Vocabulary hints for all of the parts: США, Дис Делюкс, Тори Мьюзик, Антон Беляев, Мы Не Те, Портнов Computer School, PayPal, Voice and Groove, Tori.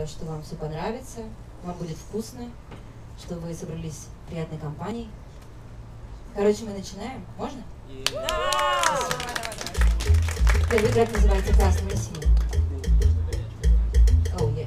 Надеемся, что вам все понравится, вам будет вкусно, что вы собрались в приятной компании. Короче, мы начинаем. Можно? Да! Первый трек называется «Красным и Cиним». Oh, yeah.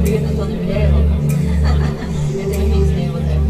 Привет Антону Беляеву. Это любимый его трек.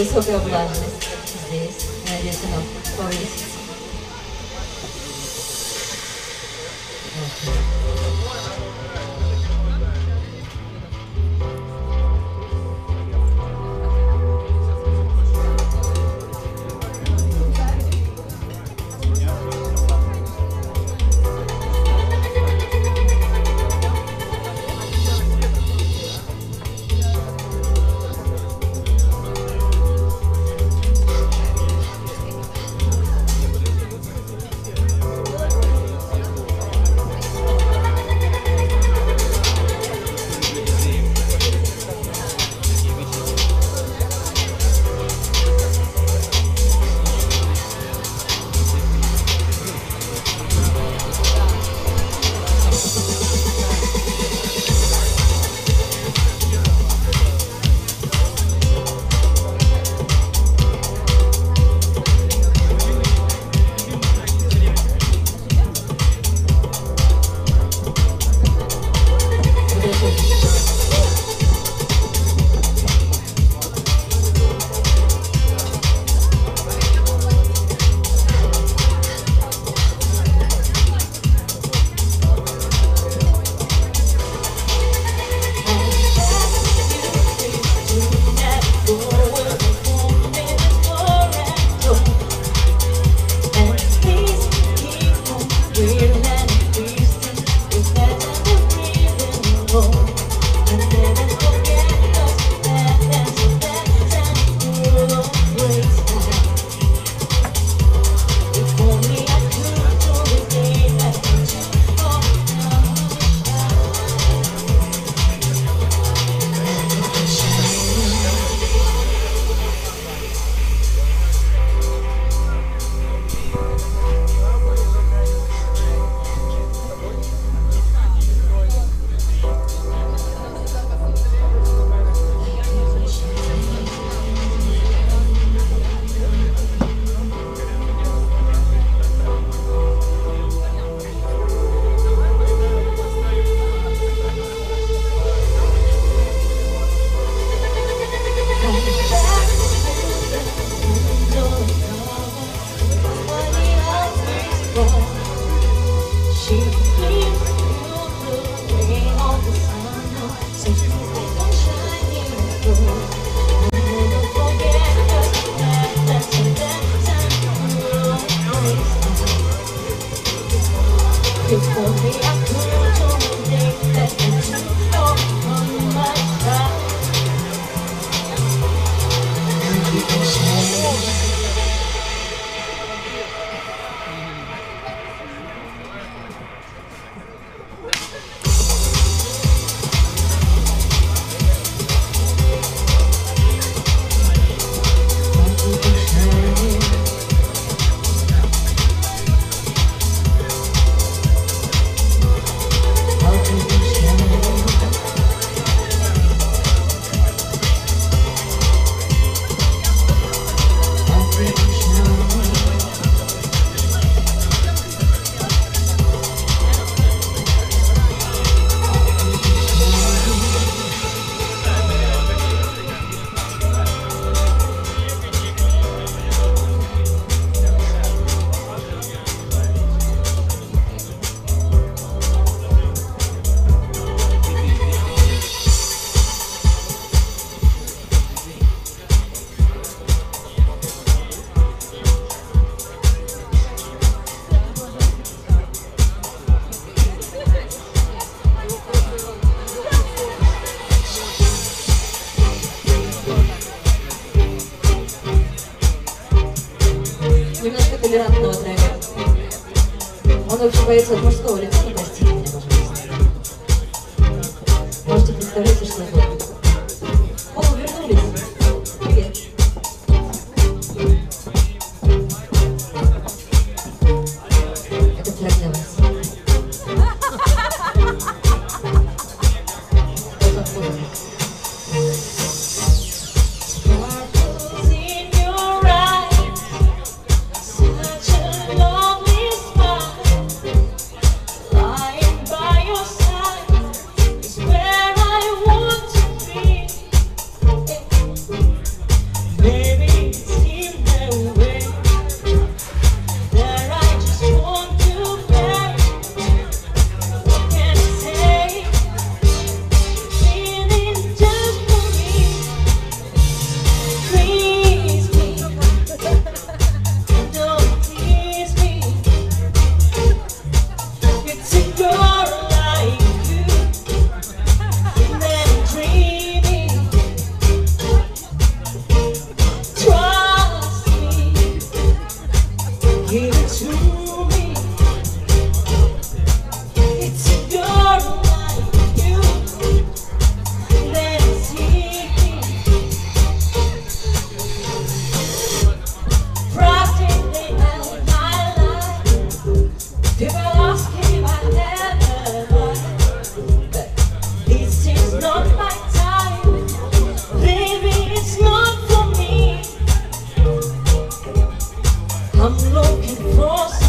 Высокая влажность здесь, надеюсь, она повысится. I'm looking for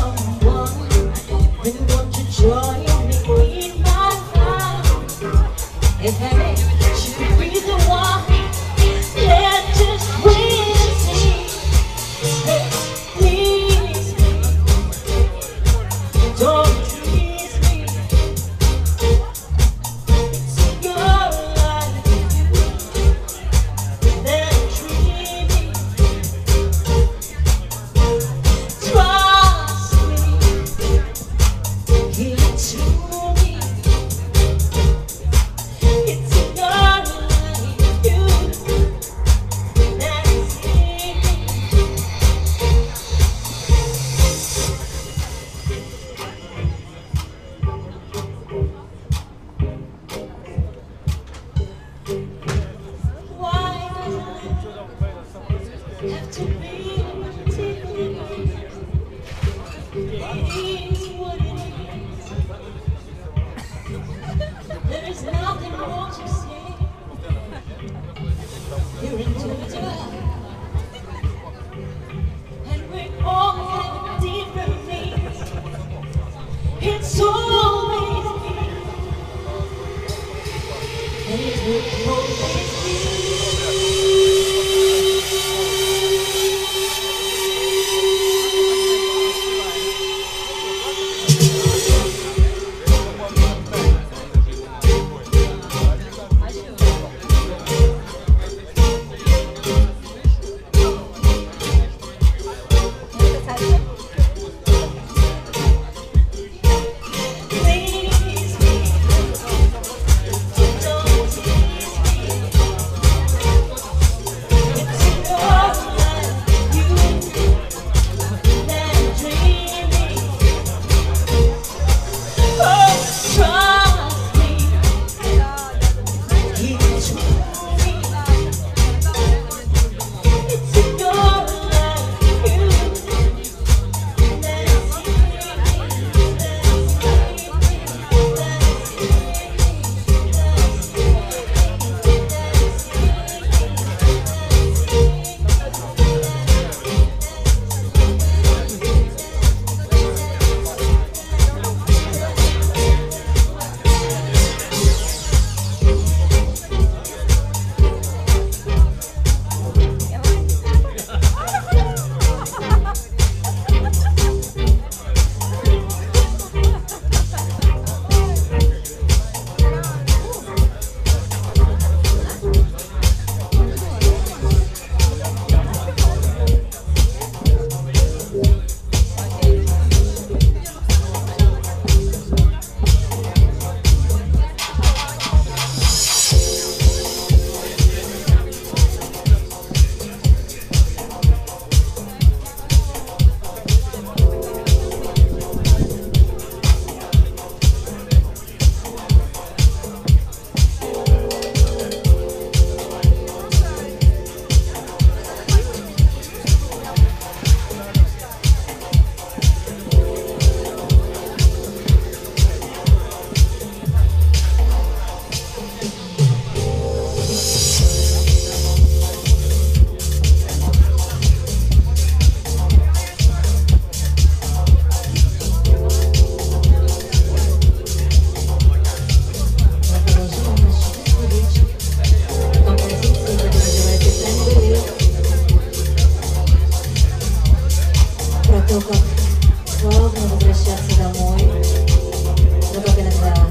сложно возвращаться домой, но как иногда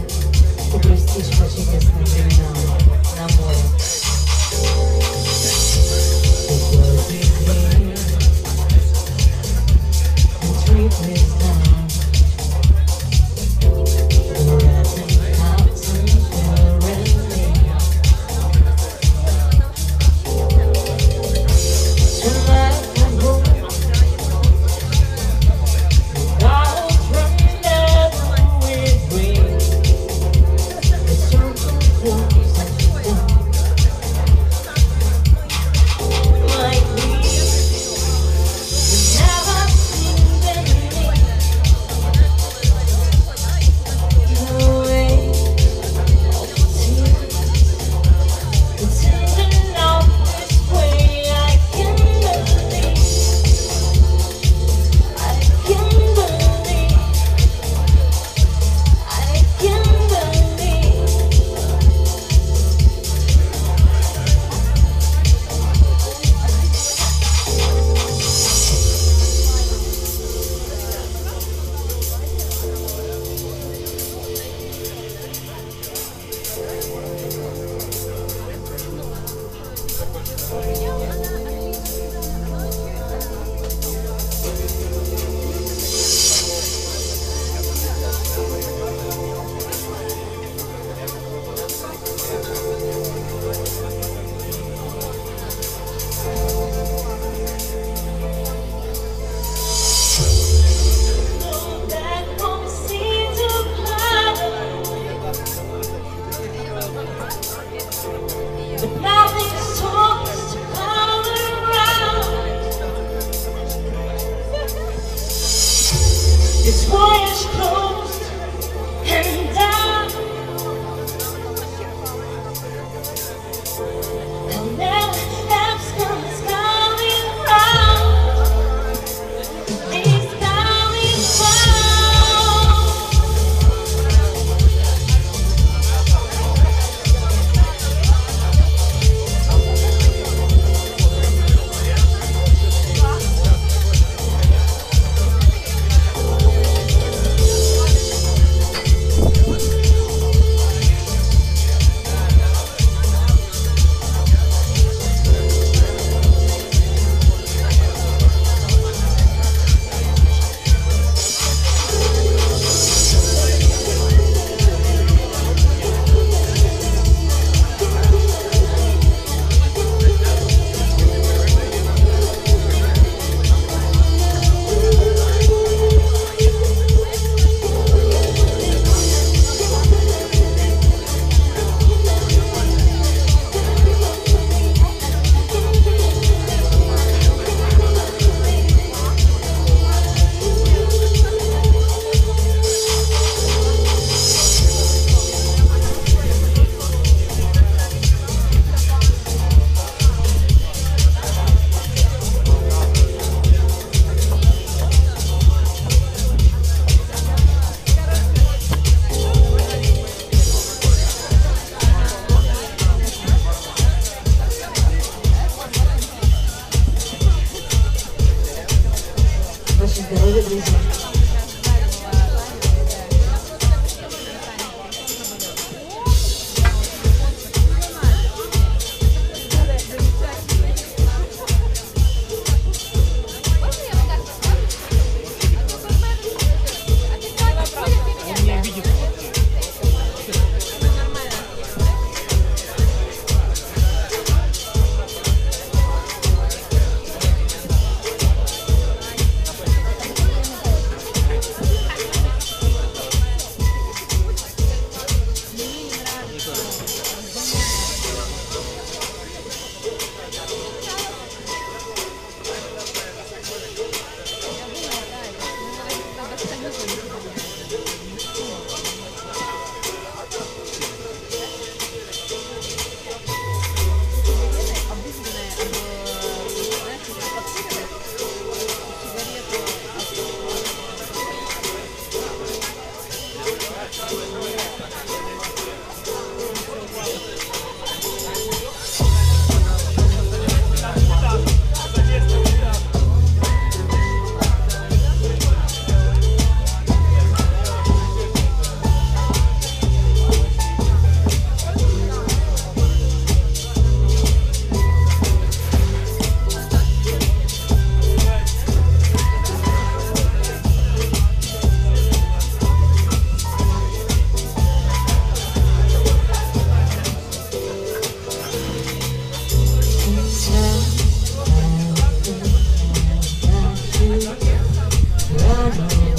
ты грустишь по чудесным временам на море.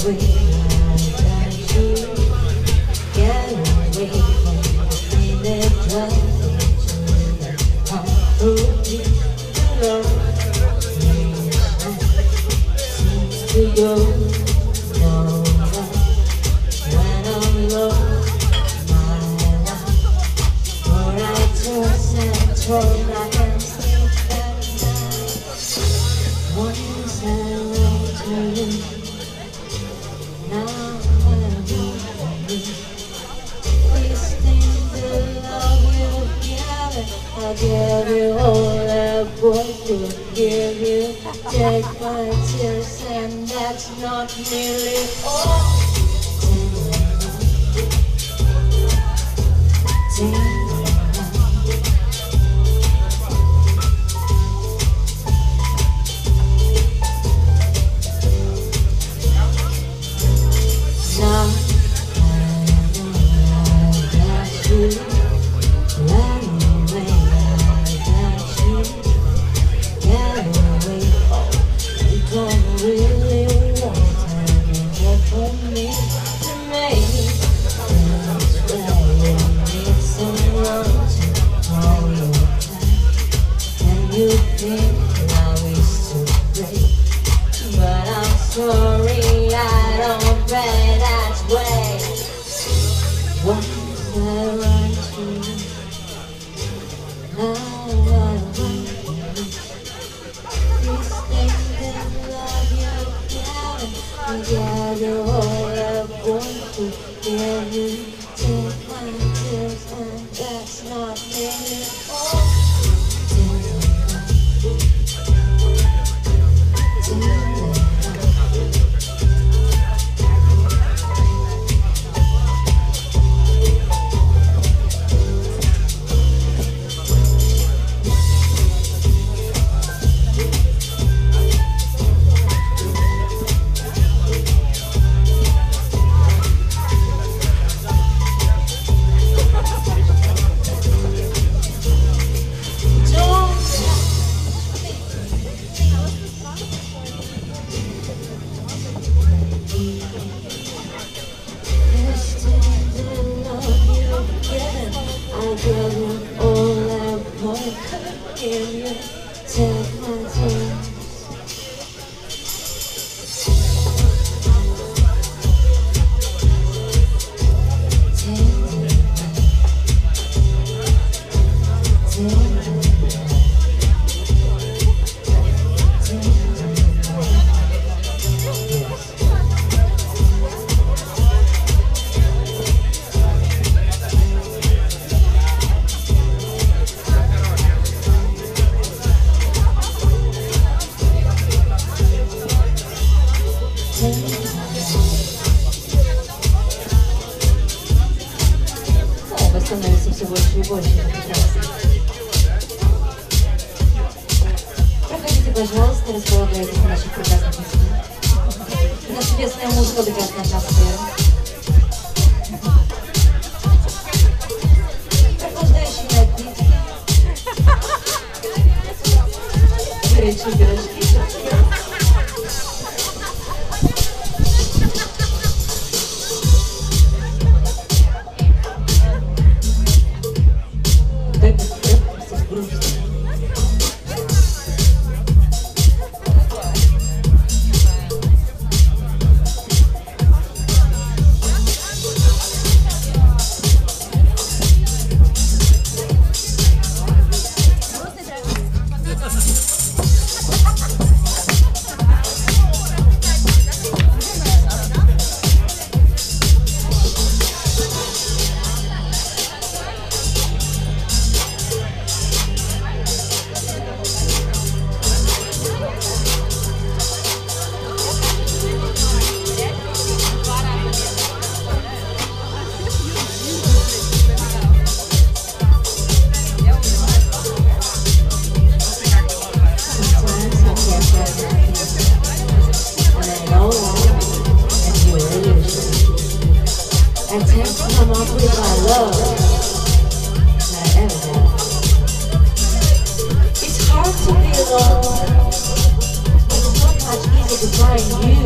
Find you,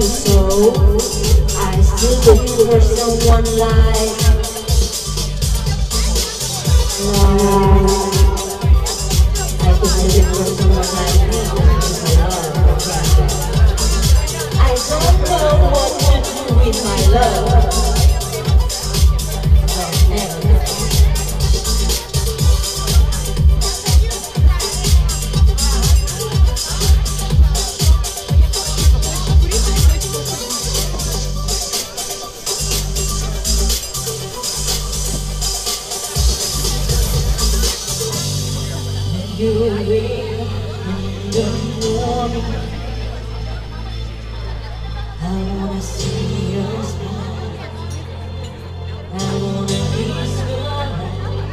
so knew that you were someone like. No. You will in the morning. I wanna see your smile. I wanna be smile.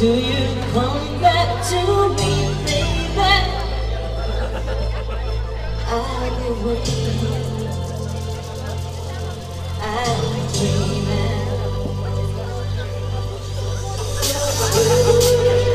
Do you come back to me, baby? I will wait. I will wait. I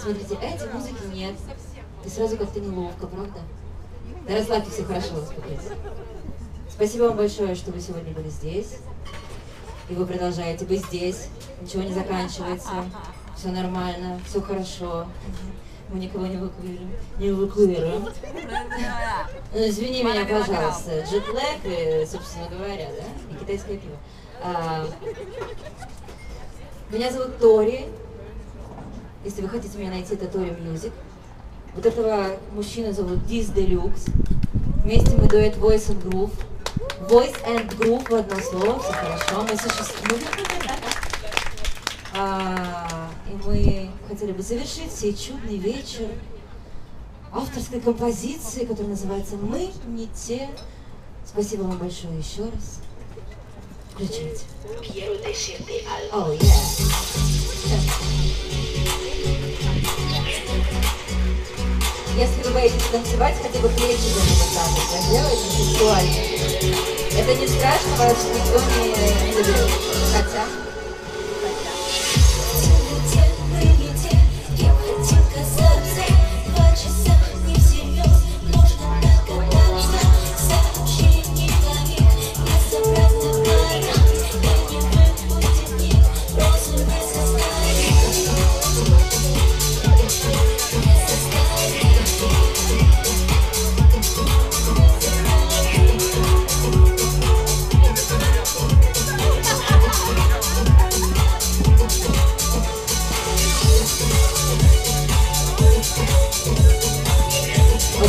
Смотрите, а эти музыки нет. И сразу как-то неловко, правда? Да расслабьте, все хорошо успокойтесь. Спасибо вам большое, что вы сегодня были здесь. И вы продолжаете быть здесь. Ничего не заканчивается. Все нормально, все хорошо. Мы никого не эвакуируем. Не эвакуируем. Извини меня, пожалуйста. Джетлэг, собственно говоря, да? И китайское пиво. Меня зовут Тори. Если вы хотите меня найти, это Тори Мьюзик. Вот этого мужчину зовут Дис Делюкс. Вместе мы дуэт Voice and Groove. Voice and Groove в одно слово, все хорошо, мы существуем. И мы хотели бы завершить сей чудный вечер авторской композиции, которая называется «Мы не те». Спасибо вам большое еще раз. Включайте. Oh, yeah. Если вы боитесь танцевать, хотя бы плечи что-нибудь надо сделать, сексуально. Это не страшно, вас никто не заберет. Хотя...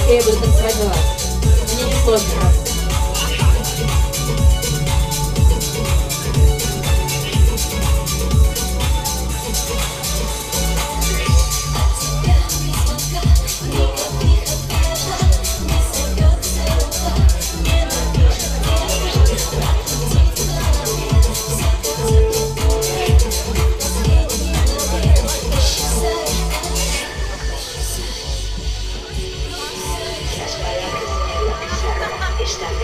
Я буду танцевать на вас. Мне не сложно. Está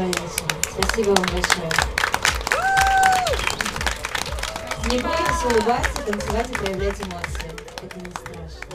вечера. Спасибо вам большое. Не бойтесь улыбаться, танцевать и проявлять эмоции. Это не страшно.